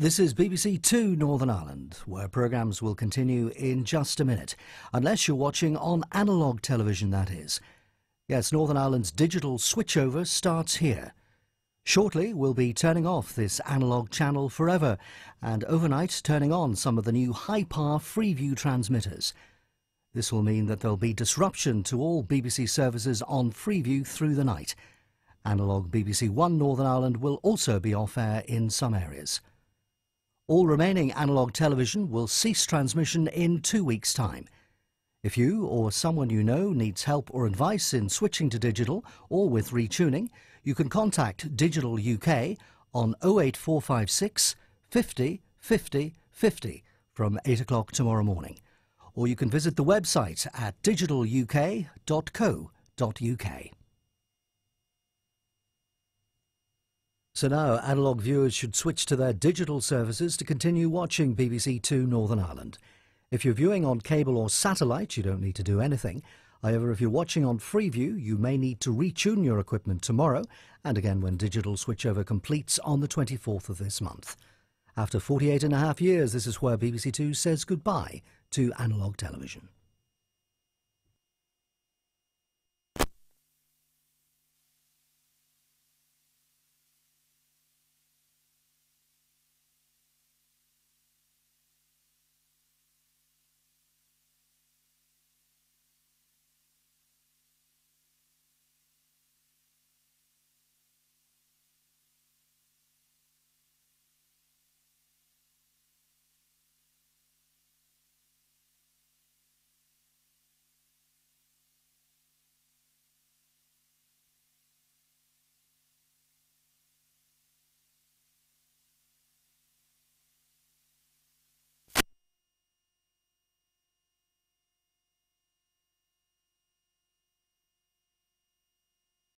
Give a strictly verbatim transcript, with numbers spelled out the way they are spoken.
This is B B C Two Northern Ireland, where programmes will continue in just a minute, unless you're watching on analogue television, that is. Yes, Northern Ireland's digital switchover starts here. Shortly, we'll be turning off this analogue channel forever, and overnight turning on some of the new high-power Freeview transmitters. This will mean that there'll be disruption to all B B C services on Freeview through the night. Analogue B B C One Northern Ireland will also be off-air in some areas. All remaining analogue television will cease transmission in two weeks' time. If you or someone you know needs help or advice in switching to digital or with retuning, you can contact Digital U K on oh eight four five six, fifty, fifty, fifty from eight o'clock tomorrow morning. Or you can visit the website at digital u k dot co dot u k. So now, analogue viewers should switch to their digital services to continue watching B B C Two Northern Ireland. If you're viewing on cable or satellite, you don't need to do anything. However, if you're watching on Freeview, you may need to retune your equipment tomorrow, and again when digital switchover completes on the twenty-fourth of this month. After forty-eight and a half years, this is where B B C Two says goodbye to analogue television.